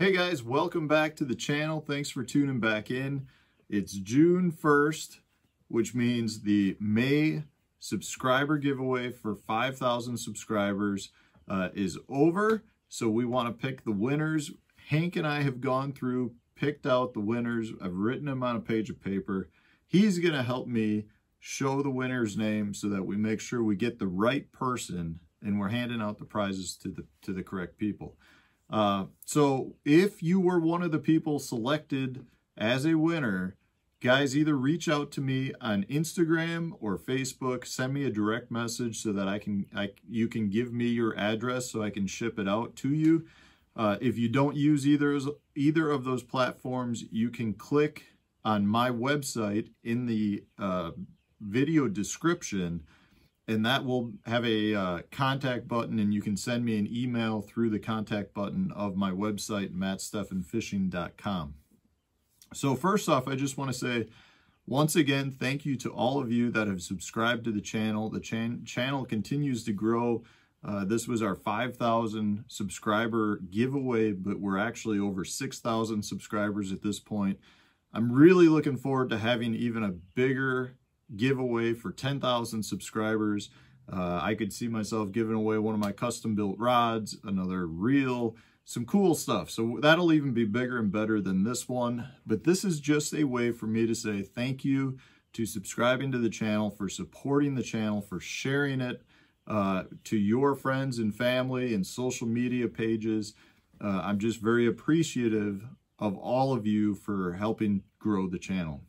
Hey guys, welcome back to the channel. Thanks for tuning back in. It's June 1st, which means the May subscriber giveaway for 5,000 subscribers is over. So we want to pick the winners. Hank and I have gone through, picked out the winners. I've written them on a page of paper. He's going to help me show the winner's name so that we make sure we get the right person and we're handing out the prizes to the correct people. So if you were one of the people selected as a winner, guys, either reach out to me on Instagram or Facebook, send me a direct message so that you can give me your address so I can ship it out to you. If you don't use either of those platforms, you can click on my website in the video description, and that will have a contact button, and you can send me an email through the contact button of my website, mattstefanfishing.com. So first off, I just want to say, once again, thank you to all of you that have subscribed to the channel. The channel continues to grow. This was our 5,000 subscriber giveaway, but we're actually over 6,000 subscribers at this point. I'm really looking forward to having even a bigger giveaway for 10,000 subscribers. I could see myself giving away one of my custom-built rods, another reel, some cool stuff. So that'll even be bigger and better than this one. But this is just a way for me to say thank you to subscribing to the channel, for supporting the channel, for sharing it to your friends and family and social media pages. I'm just very appreciative of all of you for helping grow the channel.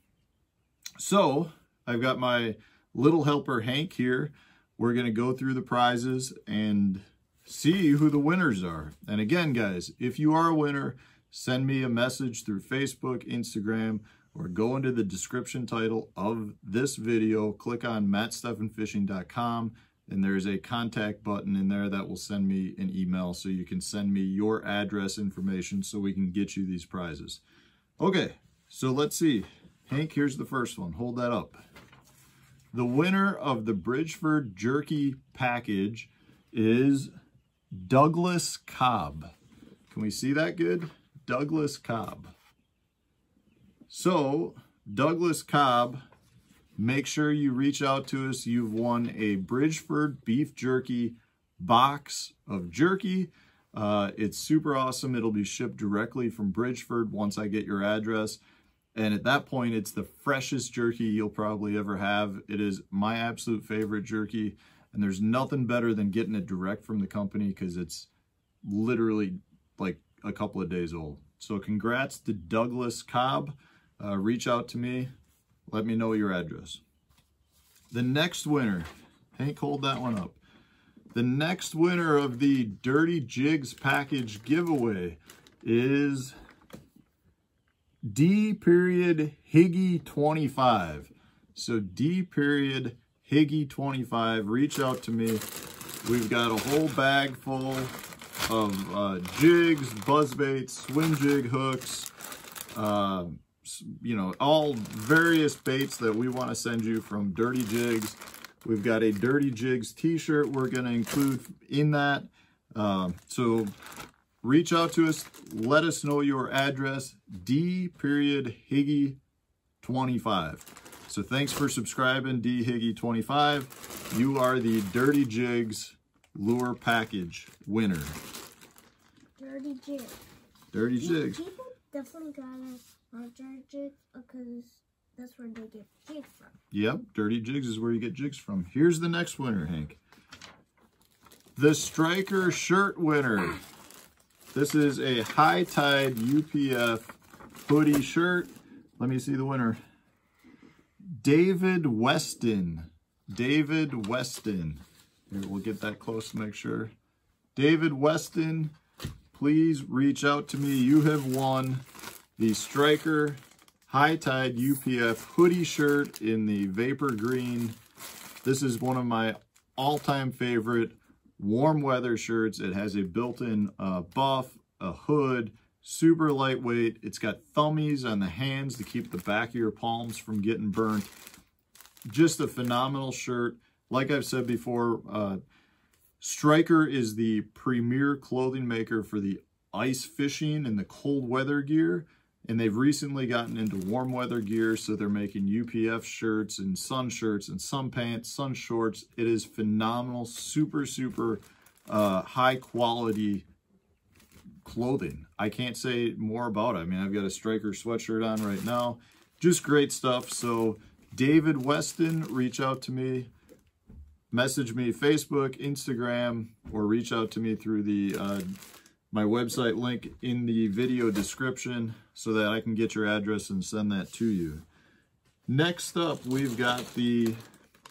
So I've got my little helper, Hank, here. We're going to go through the prizes and see who the winners are. And again, guys, if you are a winner, send me a message through Facebook, Instagram, or go into the description title of this video. Click on mattstefanfishing.com, and there's a contact button in there that will send me an email so you can send me your address information so we can get you these prizes. Okay, so let's see. Hank, here's the first one. Hold that up. The winner of the Bridgford Jerky package is Douglas Cobb. Can we see that good? Douglas Cobb. So, Douglas Cobb, make sure you reach out to us. You've won a Bridgford Beef Jerky box of jerky. It's super awesome. It'll be shipped directly from Bridgford once I get your address. And at that point, it's the freshest jerky you'll probably ever have. It is my absolute favorite jerky. And there's nothing better than getting it direct from the company because it's literally like a couple of days old. So congrats to Douglas Cobb. Reach out to me. Let me know your address. The next winner, Hank, hold that one up. The next winner of the Dirty Jigs package giveaway is D period Higgy 25. So D period Higgy 25, reach out to me. We've got a whole bag full of jigs, buzzbaits, swim jig hooks, you know, all various baits that we want to send you from Dirty Jigs. We've got a Dirty Jigs t-shirt we're going to include in that. So reach out to us. Let us know your address, D period Higgy 25. So thanks for subscribing, D Higgy 25. You are the Dirty Jigs lure package winner. Dirty Jigs. Dirty Jigs. People definitely got it on Dirty Jigs because that's where they get jigs from. Yep, Dirty Jigs is where you get jigs from. Here's the next winner, Hank. The Striker shirt winner. This is a High Tide UPF hoodie shirt. Let me see the winner. David Weston. David Weston. Here, we'll get that close to make sure. David Weston, please reach out to me. You have won the Striker High Tide UPF hoodie shirt in the Vapor Green. This is one of my all-time favorite warm weather shirts. It has a built-in buff, a hood, super lightweight. It's got thummies on the hands to keep the back of your palms from getting burnt. Just a phenomenal shirt. Like I've said before, Striker is the premier clothing maker for the ice fishing and the cold weather gear, and they've recently gotten into warm weather gear, so they're making UPF shirts and sun shirts and sun pants, sun shorts. It is phenomenal, super, super high quality clothing. I can't say more about it. I mean, I've got a Striker sweatshirt on right now. Just great stuff. So David Weston, reach out to me. Message me Facebook, Instagram, or reach out to me through the my website link in the video description so that I can get your address and send that to you. Next up, we've got the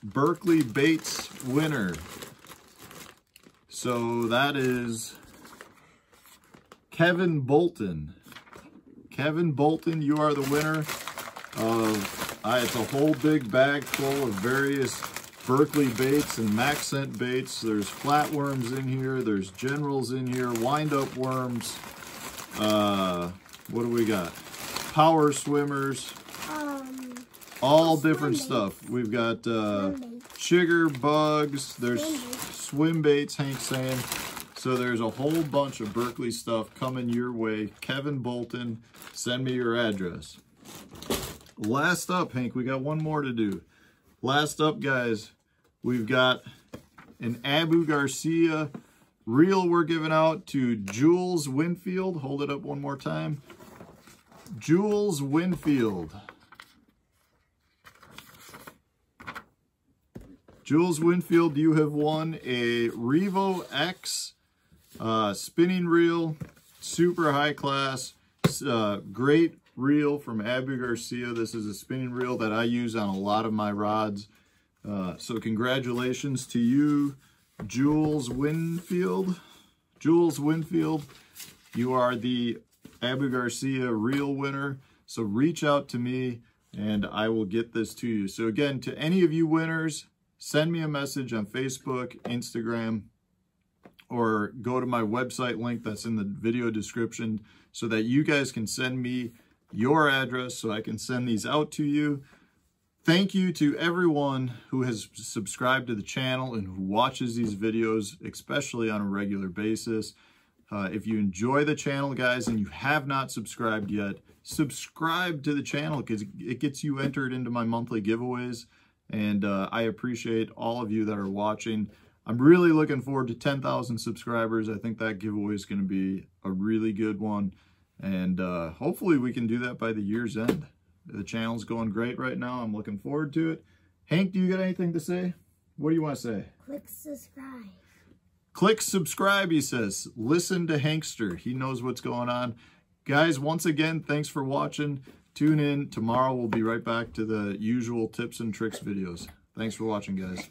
Berkley Baits winner. So that is Kevin Bolton. Kevin Bolton, you are the winner of, it's a whole big bag full of various Berkley baits and Maxent baits. There's flatworms in here. There's generals in here. Wind-up worms. What do we got? Power swimmers. All different stuff. We've got chigger bugs. There's swim baits, Hank's saying. So there's a whole bunch of Berkley stuff coming your way. Kevin Bolton, send me your address. Last up, Hank. We got one more to do. Last up, guys, we've got an Abu Garcia reel we're giving out to Jules Winfield. Hold it up one more time. Jules Winfield. Jules Winfield, you have won a Revo X spinning reel, super high class, great reel from Abu Garcia. This is a spinning reel that I use on a lot of my rods. So congratulations to you, Jules Winfield. Jules Winfield, you are the Abu Garcia reel winner. So reach out to me and I will get this to you. So again, to any of you winners, send me a message on Facebook, Instagram, or go to my website link that's in the video description so that you guys can send me your address so I can send these out to you. Thank you to everyone who has subscribed to the channel and who watches these videos, especially on a regular basis. If you enjoy the channel, guys, and you have not subscribed yet, subscribe to the channel because it gets you entered into my monthly giveaways. And I appreciate all of you that are watching. I'm really looking forward to 10,000 subscribers. I think that giveaway is going to be a really good one. And hopefully we can do that by the year's end. The channel's going great right now. I'm looking forward to it. Hank, do you got anything to say? What do you want to say? Click subscribe. Click subscribe, he says. Listen to Hankster. He knows what's going on. Guys, once again, thanks for watching. Tune in. Tomorrow we'll be right back to the usual tips and tricks videos. Thanks for watching, guys.